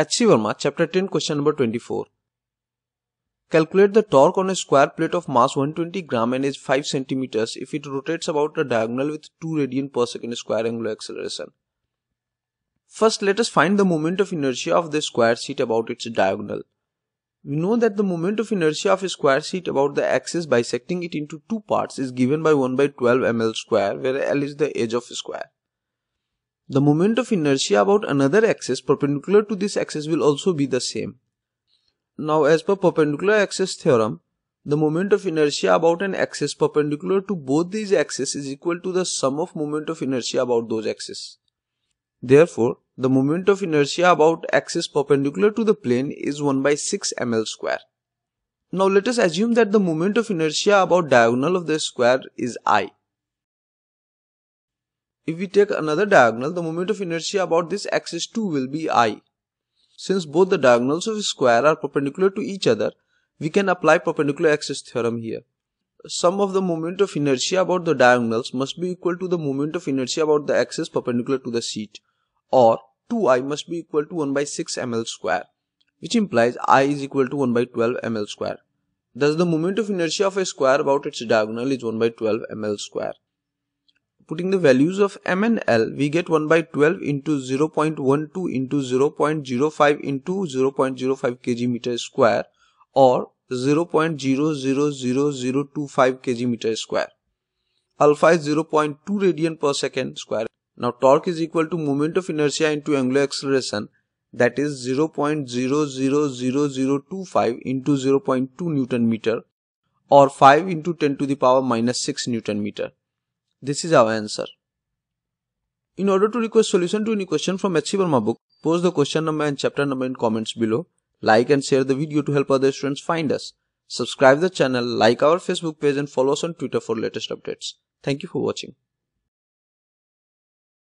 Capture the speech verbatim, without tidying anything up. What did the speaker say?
H C Verma, chapter ten, question number twenty-four. Calculate the torque on a square plate of mass one hundred twenty grams and is five centimeters if it rotates about a diagonal with two radian per second square angular acceleration. First, let us find the moment of inertia of the square sheet about its diagonal. We know that the moment of inertia of a square sheet about the axis bisecting it into two parts is given by one by twelve millimeters squared, where L is the edge of a square. The moment of inertia about another axis perpendicular to this axis will also be the same. Now, as per perpendicular axis theorem, the moment of inertia about an axis perpendicular to both these axes is equal to the sum of moment of inertia about those axes. Therefore, the moment of inertia about axis perpendicular to the plane is one by six millimeters squared. Now, let us assume that the moment of inertia about diagonal of the square is I. If we take another diagonal, the moment of inertia about this axis too will be I. Since both the diagonals of a square are perpendicular to each other, we can apply perpendicular axis theorem here. Sum of the moment of inertia about the diagonals must be equal to the moment of inertia about the axis perpendicular to the sheet, or two I must be equal to one by six millimeters squared, which implies I is equal to one by twelve millimeters squared. Thus, the moment of inertia of a square about its diagonal is one by twelve millimeters squared. Putting the values of m and l, we get one by twelve into zero point one two into zero point zero five into zero point zero five kilograms per meter squared, or zero point zero zero zero zero two five kilograms per meter squared. Alpha is zero point two radian per second squared. Now, torque is equal to moment of inertia into angular acceleration, that is zero point zero zero zero zero two five into zero point two newton meter, or five into ten to the power minus six newton meter. This is our answer. In order to request solution to any question from H C Verma book, post the question number and chapter number in comments below. Like and share the video to help other students find us. Subscribe the channel, like our Facebook page and follow us on Twitter for latest updates. Thank you for watching.